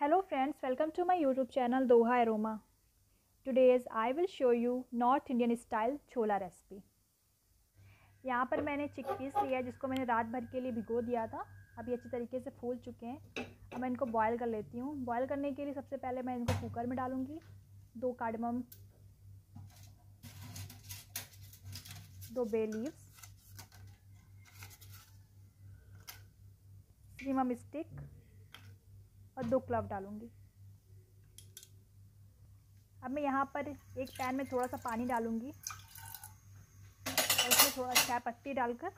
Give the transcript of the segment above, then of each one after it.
Hello friends, welcome to my YouTube channel Doha Aroma. Today I will show you North Indian style chhola recipe. यहाँ पर मैंने chickpeas लिया है जिसको मैंने रात भर के लिए भिगो दिया था। अब ये अच्छी तरीके से फूल चुके हैं। अब मैं इनको बॉयल कर लेती हूँ। बॉयल करने के लिए सबसे पहले मैं इनको कुकर में डालूँगी। 2 कार्डमम, 2 बे लीव्स, 3 स्टिक और 2 क्लव डालूँगी। अब मैं यहाँ पर एक पैन में थोड़ा सा पानी डालूँगी और उसमें थोड़ा चाय पत्ती डालकर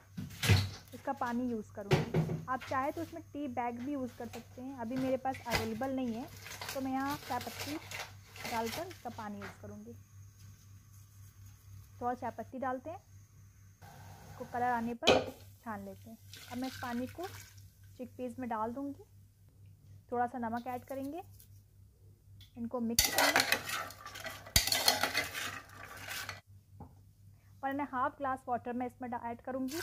इसका पानी यूज़ करूँगी। आप चाहे तो उसमें टी बैग भी यूज़ कर सकते हैं। अभी मेरे पास अवेलेबल नहीं है तो मैं यहाँ चाय पत्ती डालकर इसका पानी यूज़ करूँगी। थोड़ा चाय पत्ती डालते हैं, इसको कलर आने पर छान लेते हैं। अब मैं इस पानी को चिकपीस में डाल दूँगी। थोड़ा सा नमक ऐड करेंगे, इनको मिक्स करेंगे और मैं 1/2 ग्लास वाटर में इसमें ऐड करूँगी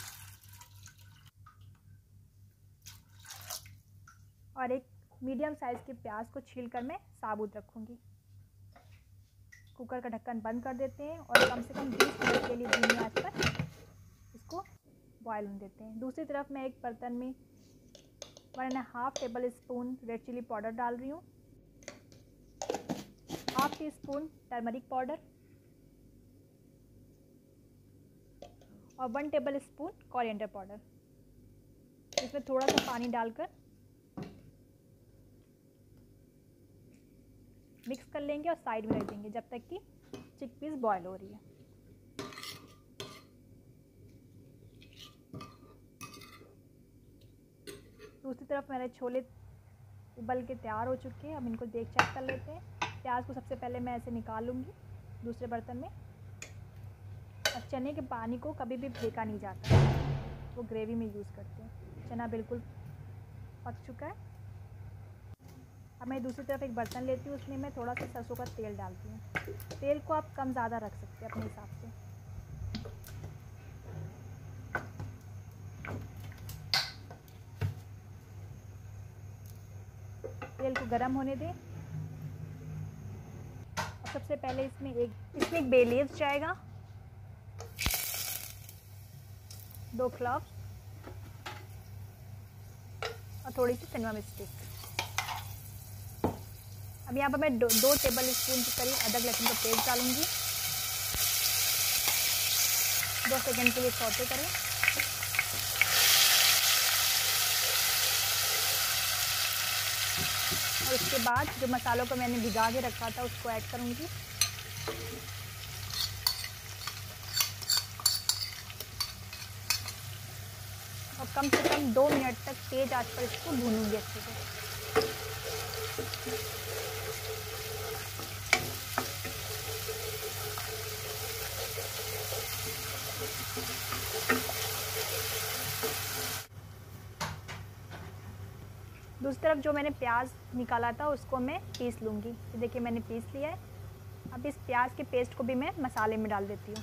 और एक मीडियम साइज़ के प्याज को छीलकर मैं साबुत रखूँगी। कुकर का ढक्कन बंद कर देते हैं और कम से कम 20 मिनट के लिए धीमी आंच पर इसको बॉयल होने देते हैं। दूसरी तरफ मैं एक बर्तन में 1.5 tablespoon red chilli powder डाल रही हूँ, 1/2 टीस्पून टर्मरिक पाउडर और 1 टेबल स्पून कोरिएंडर पाउडर। इसमें थोड़ा सा पानी डालकर मिक्स कर लेंगे और साइड में रख देंगे जब तक कि चिकपीस बॉयल हो रही है। दूसरी तरफ मेरे छोले उबल के तैयार हो चुके हैं। अब इनको चेक कर लेते हैं। प्याज को सबसे पहले मैं ऐसे निकाल लूँगी दूसरे बर्तन में। और चने के पानी को कभी भी फेंका नहीं जाता, वो ग्रेवी में यूज़ करते हैं। चना बिल्कुल पक चुका है। अब मैं दूसरी तरफ एक बर्तन लेती हूँ, उसमें मैं थोड़ा सा सरसों का तेल डालती हूँ। तेल को आप कम ज़्यादा रख सकते हैं अपने हिसाब से। तेल को गरम होने दें। अब सबसे पहले इसमें एक बे लीव्स जाएगा, 2 क्लव्स और थोड़ी सी सिनेमन स्टिक। अब यहाँ पर मैं 2 टेबल स्पून के करीब अदरक लहसुन का पेस्ट डालूंगी। 2 सेकंड के लिए सौते करें। और इसके बाद जो मसालों को मैंने भिगा के रखा था उसको ऐड करूंगी। और कम से कम 2 मिनट तक तेज आंच पर इसको भूनूंगी अच्छे से। दूसरी तरफ जो मैंने प्याज निकाला था उसको मैं पीस लूँगी। देखिए मैंने पीस लिया है। अब इस प्याज के पेस्ट को भी मैं मसाले में डाल देती हूँ।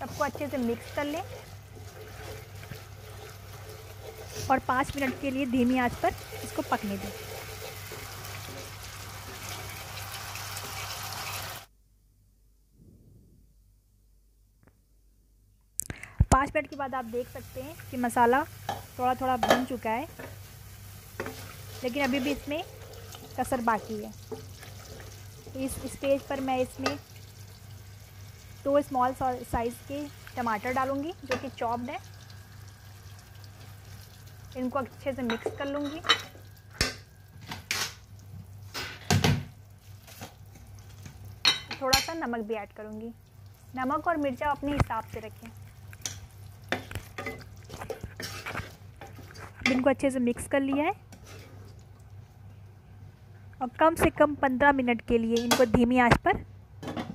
सबको अच्छे से मिक्स कर लें और 5 मिनट के लिए धीमी आंच पर इसको पकने दें। पाँच मिनट के बाद आप देख सकते हैं कि मसाला थोड़ा थोड़ा भून चुका है, लेकिन अभी भी इसमें कसर बाकी है। इस स्टेज पर मैं इसमें 2 स्मॉल साइज़ के टमाटर डालूंगी जो कि चॉप्ड है। इनको अच्छे से मिक्स कर लूँगी। थोड़ा सा नमक भी ऐड करूँगी। नमक और मिर्चा अपने हिसाब से रखें। इनको अच्छे से मिक्स कर लिया है और कम से कम 15 मिनट के लिए इनको धीमी आंच पर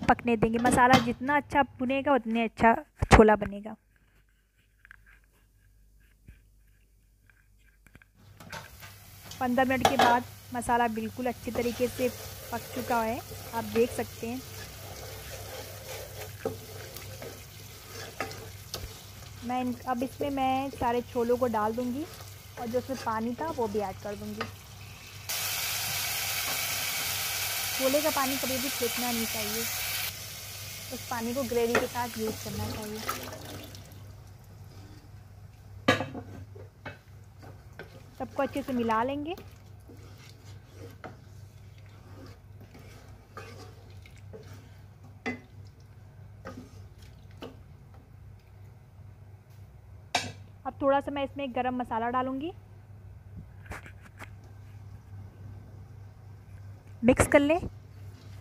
पकने देंगे। मसाला जितना अच्छा भुनेगा उतने अच्छा छोला बनेगा। पंद्रह मिनट के बाद मसाला बिल्कुल अच्छी तरीके से पक चुका है, आप देख सकते हैं। अब इसमें मैं सारे छोलों को डाल दूंगी और जो उसमें पानी था वो भी ऐड कर दूंगी। छोले का पानी कभी भी फेंकना नहीं चाहिए, उस पानी को ग्रेवी के साथ यूज़ करना चाहिए। सबको अच्छे से मिला लेंगे। अब थोड़ा सा मैं इसमें गरम मसाला डालूंगी, मिक्स कर लें।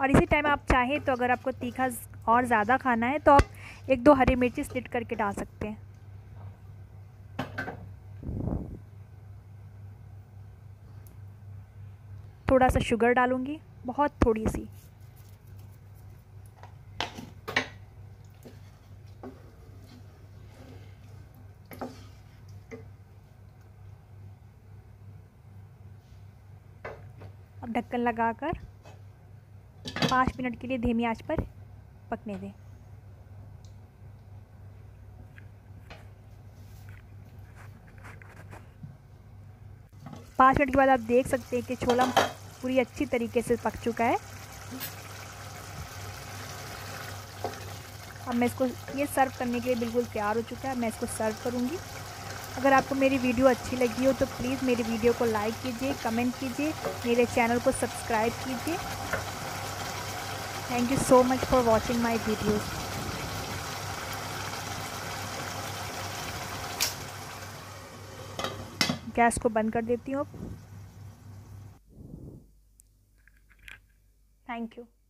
और इसी टाइम आप चाहें तो अगर आपको तीखा और ज़्यादा खाना है तो आप 1-2 हरी मिर्ची स्लिट करके डाल सकते हैं। थोड़ा सा शुगर डालूंगी, बहुत थोड़ी सी। अब ढक्कन लगाकर 5 मिनट के लिए धीमी आंच पर पकने दें। पाँच मिनट के बाद आप देख सकते हैं कि छोला पूरी अच्छी तरीके से पक चुका है। अब मैं इसको ये सर्व करने के लिए बिल्कुल तैयार हो चुका है, मैं इसको सर्व करूँगी। अगर आपको मेरी वीडियो अच्छी लगी हो तो प्लीज़ मेरी वीडियो को लाइक कीजिए, कमेंट कीजिए, मेरे चैनल को सब्सक्राइब कीजिए। Thank you so much for watching my videos. Gas को बंद कर देती हूँ। Thank you.